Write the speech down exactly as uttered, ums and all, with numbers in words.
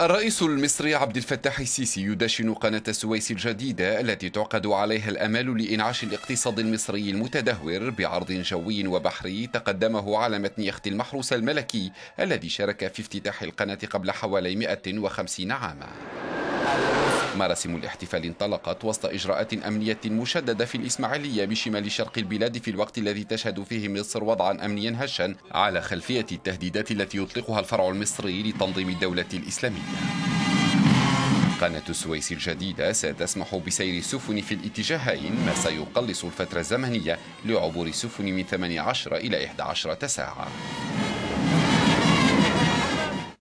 الرئيس المصري عبد الفتاح السيسي يدشن قناة السويس الجديدة التي تعقد عليها الآمال لإنعاش الاقتصاد المصري المتدهور بعرض جوي وبحري تقدمه على متن يخت المحروسة الملكي الذي شارك في افتتاح القناة قبل حوالي مئة وخمسين عاما. مراسم الاحتفال انطلقت وسط إجراءات أمنية مشددة في الإسماعيلية بشمال شرق البلاد في الوقت الذي تشهد فيه مصر وضعا أمنيا هشا على خلفية التهديدات التي يطلقها الفرع المصري لتنظيم الدولة الإسلامية. قناة السويس الجديدة ستسمح بسير السفن في الاتجاهين، ما سيقلص الفترة الزمنية لعبور السفن من ثمانية عشر إلى إحدى عشرة ساعة.